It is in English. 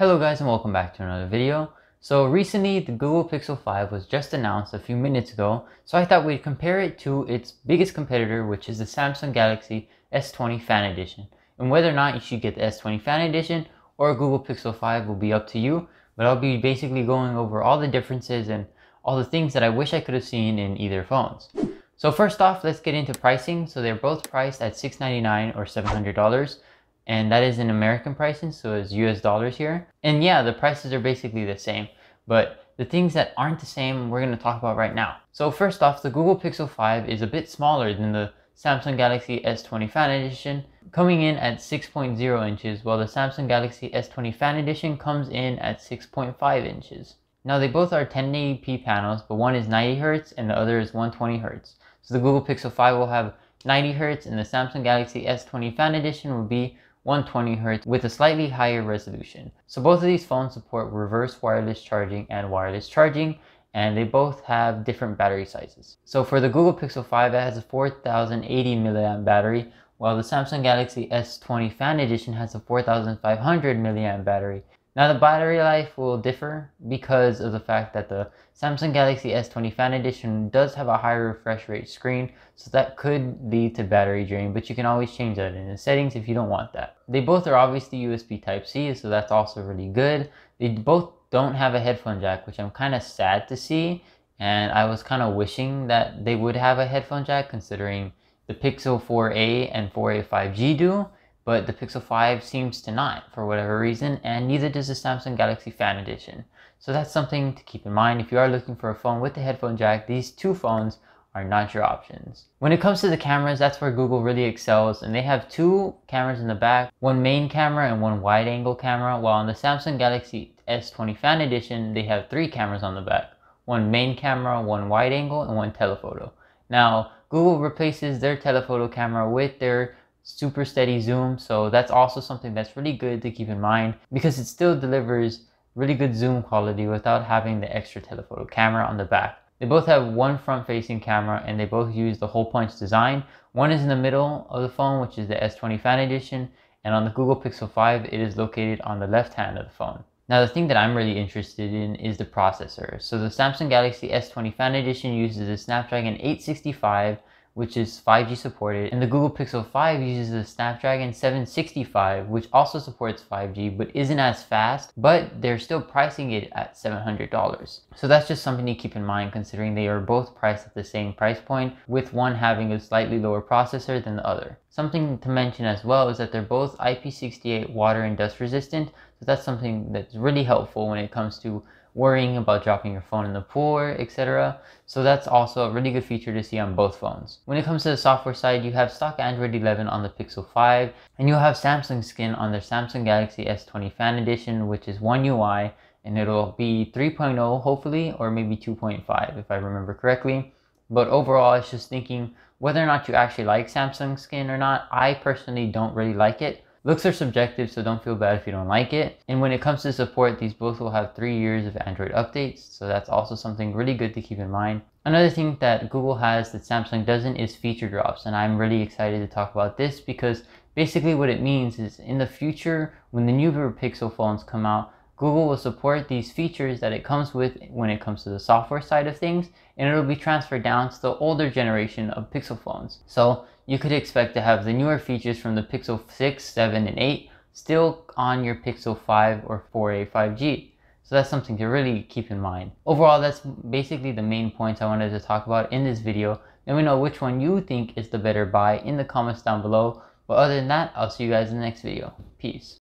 Hello guys and welcome back to another video. So recently the Google Pixel 5 was just announced a few minutes ago, so I thought we'd compare it to its biggest competitor, which is the Samsung Galaxy S20 Fan Edition. And whether or not you should get the S20 Fan Edition or Google Pixel 5 will be up to you, but I'll be basically going over all the differences and all the things that I wish I could have seen in either phones. So first off, let's get into pricing. So they're both priced at $699 or $700. And that is in American pricing, so it's US dollars here. And yeah, the prices are basically the same, but the things that aren't the same, we're gonna talk about right now. So first off, the Google Pixel 5 is a bit smaller than the Samsung Galaxy S20 Fan Edition, coming in at 6.0 inches, while the Samsung Galaxy S20 Fan Edition comes in at 6.5 inches. Now they both are 1080p panels, but one is 90 Hz and the other is 120 Hz. So the Google Pixel 5 will have 90 Hz and the Samsung Galaxy S20 Fan Edition will be 120 Hz with a slightly higher resolution. So both of these phones support reverse wireless charging and wireless charging, and they both have different battery sizes. So for the Google Pixel 5, it has a 4080 mAh battery, while the Samsung Galaxy S20 Fan Edition has a 4500 mAh battery. Now the battery life will differ because of the fact that the Samsung Galaxy S20 Fan Edition does have a higher refresh rate screen, so that could lead to battery drain, but you can always change that in the settings if you don't want that. They both are obviously USB Type-C, so that's also really good. They both don't have a headphone jack, which I'm kind of sad to see, and I was kind of wishing that they would have a headphone jack considering the Pixel 4a and 4a 5G do. But the Pixel 5 seems to not for whatever reason, and neither does the Samsung Galaxy Fan Edition. So that's something to keep in mind. If you are looking for a phone with a headphone jack, these two phones are not your options. When it comes to the cameras, that's where Google really excels, and they have two cameras in the back, one main camera and one wide angle camera, while on the Samsung Galaxy S20 Fan Edition, they have three cameras on the back, one main camera, one wide angle, and one telephoto. Now, Google replaces their telephoto camera with their super steady zoom, so that's also something that's really good to keep in mind because it still delivers really good zoom quality without having the extra telephoto camera on the back. They both have one front-facing camera and they both use the hole punch design. One is in the middle of the phone, which is the S20 Fan Edition, and on the Google Pixel 5 it is located on the left hand of the phone. Now the thing that I'm really interested in is the processor. So the Samsung Galaxy S20 Fan Edition uses a Snapdragon 865, which is 5G supported, and the Google Pixel 5 uses the Snapdragon 765, which also supports 5G but isn't as fast, but they're still pricing it at $700. So that's just something to keep in mind considering they are both priced at the same price point, with one having a slightly lower processor than the other. Something to mention as well is that they're both IP68 water and dust resistant, so that's something that's really helpful when it comes to worrying about dropping your phone in the pool, etc. So that's also a really good feature to see on both phones. When it comes to the software side, you have stock Android 11 on the Pixel 5, and you'll have Samsung skin on their Samsung Galaxy S20 Fan Edition, which is One UI, and it'll be 3.0 hopefully, or maybe 2.5 if I remember correctly. But overall, it's just thinking whether or not you actually like Samsung skin or not. I personally don't really like it. Looks are subjective, so don't feel bad if you don't like it. And when it comes to support, these both will have 3 years of Android updates, so that's also something really good to keep in mind. Another thing that Google has that Samsung doesn't is feature drops, and I'm really excited to talk about this because basically what it means is in the future, when the newer Pixel phones come out, Google will support these features that it comes with when it comes to the software side of things, and it'll be transferred down to the older generation of Pixel phones. So you could expect to have the newer features from the Pixel 6, 7, and 8 still on your Pixel 5 or 4a 5G. So that's something to really keep in mind. Overall, that's basically the main points I wanted to talk about in this video. Let me know which one you think is the better buy in the comments down below. But other than that, I'll see you guys in the next video. Peace.